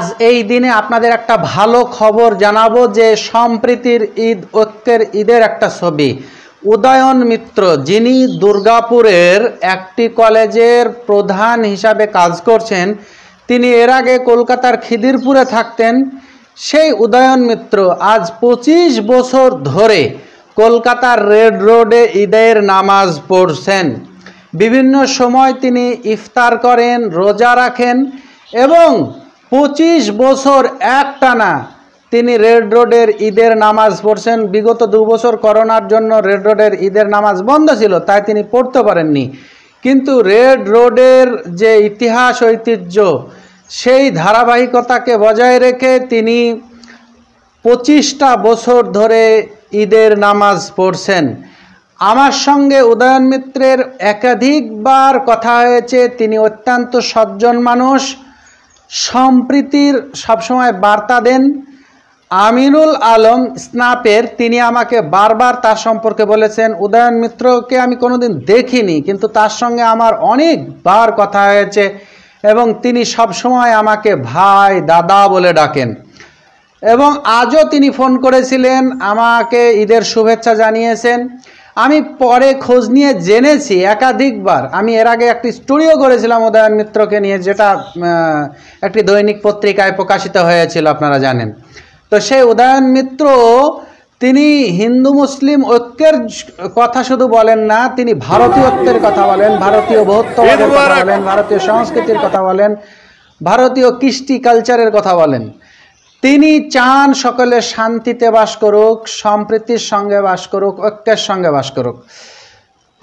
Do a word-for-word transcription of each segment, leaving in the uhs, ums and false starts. आज এই দিনে আপনাদের একটা ভালো খবর জানাবো যে সম্প্রীতির ঈদ ঐক্যের ঈদের একটা ছবি। উদয়ন মিত্র যিনি দুর্গাপুরের একটি কলেজের প্রধান হিসাবে কাজ করছেন, তিনি এর আগে কলকাতার খিদিরপুরে থাকতেন। সেই উদয়ন মিত্র আজ পঁচিশ বছর ধরে কলকাতার রেড রোডে ঈদের নামাজ পড়ছেন। বিভিন্ন সময় তিনি ইফতার করেন, রোজা রাখেন এবং পঁচিশ বছর একটানা তিনি রেড রোডের ঈদের নামাজ পড়ছেন। বিগত দু বছর করোনার জন্য রেড রোডের ঈদের নামাজ বন্ধ ছিল, তাই তিনি পড়তে পারেননি। কিন্তু রেড রোডের যে ইতিহাস ঐতিহ্য, সেই ধারাবাহিকতাকে বজায় রেখে তিনি পঁচিশটা বছর ধরে ঈদের নামাজ পড়ছেন। আমার সঙ্গে উদয়ন মিত্রের একাধিকবার কথা হয়েছে। তিনি অত্যন্ত সজ্জন মানুষ, সম্প্রীতির সবসময় বার্তা দেন। আমিনুল আলম স্নাপের তিনি আমাকে বারবার তার সম্পর্কে বলেছেন। উদয়ন মিত্রকে আমি কোনোদিন দেখিনি, কিন্তু তার সঙ্গে আমার অনেকবার কথা হয়েছে এবং তিনি সবসময় আমাকে ভাই দাদা বলে ডাকেন। এবং আজও তিনি ফোন করেছিলেন, আমাকে ঈদের শুভেচ্ছা জানিয়েছেন। আমি পরে খোঁজ নিয়ে জেনেছি একাধিকবার। আমি এর আগে একটি স্টুডিও করেছিলাম উদয়ন মিত্রকে নিয়ে, যেটা একটি দৈনিক পত্রিকায় প্রকাশিত হয়েছিল, আপনারা জানেন। তো সেই উদয়ন মিত্র তিনি হিন্দু মুসলিম ঐক্যের কথা শুধু বলেন না, তিনি ভারতীয় ঐক্যের কথা বলেন, ভারতীয় বহুত্ববাদের কথা বলেন, ভারতীয় সংস্কৃতির কথা বলেন, ভারতীয় কৃষ্টি কালচারের কথা বলেন। তিনি চান সকলে শান্তিতে বাস করুক, সম্প্রীতির সঙ্গে বাস করুক, ঐক্যের সঙ্গে বাস করুক।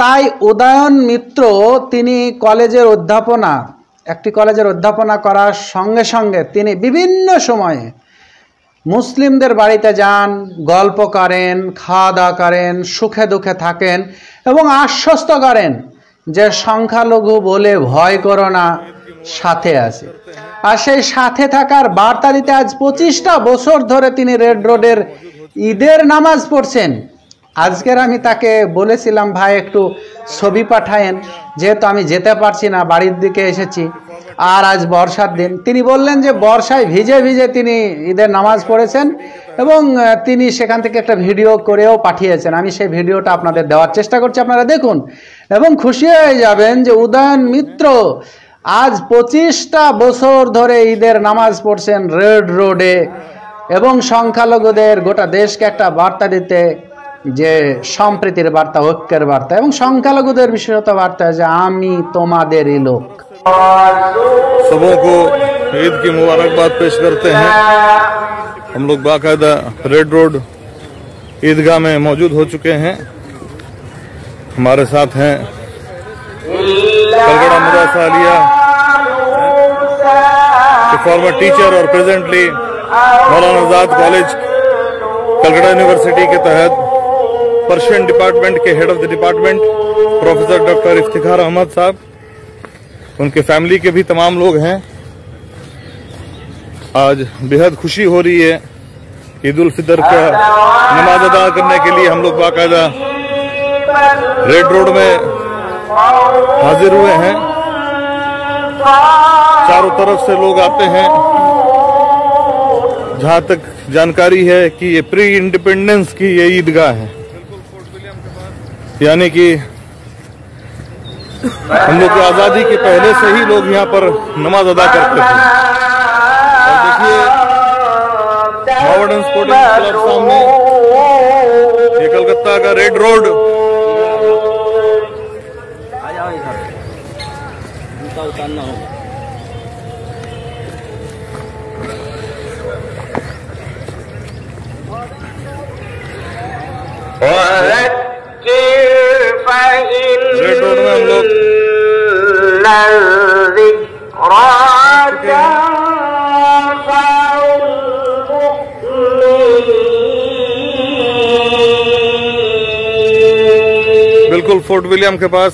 তাই উদয়ন মিত্র তিনি কলেজের অধ্যাপনা, একটি কলেজের অধ্যাপনা করার সঙ্গে সঙ্গে তিনি বিভিন্ন সময়ে মুসলিমদের বাড়িতে যান, গল্প করেন, খাওয়া দাওয়া করেন, সুখে দুঃখে থাকেন এবং আশ্বস্ত করেন যে সংখ্যালঘু বলে ভয় করো না, সাথে আছে। আর সেই সাথে থাকার বার্তা দিতে আজ পঁচিশটা বছর ধরে তিনি রেড রোডের ঈদের নামাজ পড়ছেন। আজকের আমি তাকে বলেছিলাম, ভাই একটু ছবি পাঠায়েন, যেহেতু আমি যেতে পারছি না, বাড়ির দিকে এসেছি, আর আজ বর্ষার দিন। তিনি বললেন যে বর্ষায় ভিজে ভিজে তিনি ঈদের নামাজ পড়েছেন এবং তিনি সেখান থেকে একটা ভিডিও করেও পাঠিয়েছেন। আমি সেই ভিডিওটা আপনাদের দেওয়ার চেষ্টা করছি, আপনারা দেখুন এবং খুশি হয়ে যাবেন যে উদয়ন মিত্র আজ পঁচিশটা বছর ধরে ঈদের নামাজ পড়ছেন রেড রোডে এবং সংখ্যালঘুদের গোটা দেশকে একটা বার্তা দিতে, যে সম্প্রীতির বার্তা, ঐক্যের বার্তা এবং সংখ্যালঘুদের বিশেষত বার্তা, যে আমি তোমাদেরই লোক। सबों को ईद की मुबारकबाद पेश करते हैं। हम लोग बाकायदा रेड रोड ईदगाह में मौजूद हो चुके हैं। हमारे साथ हैं कलकत्ता मुदासालिया के फॉर्मर टीचर और presently Maulana Azad college Calcutta university के तहत पर्शियन डिपार्टमेंट के head of the department professor doctor अफ़तिख़ार Ahmad साहब, उनके फैमिली के भी तमाम लोग हैं। आज बेहद खुशी हो रही है। ईद उल फितर का नमाज अदा करने के लिए हम लोग बाकायदा रेड रोड में हाजिर हुए हैं। चारों तरफ से लोग आते हैं। जहां तक जानकारी है कि ये प्री इंडिपेंडेंस की ये ईदगाह है, यानी कि हम लोग की आज़ादी के पहले से ही लोग यहाँ पर नमाज अदा करते थे। और देखिए मॉडर्न स्पोर्टिंग क्लब सामने, ये कलकत्ता का रेड रोड। रेड रोड में हम लोग बिल्कुल फोर्ट विलियम के पास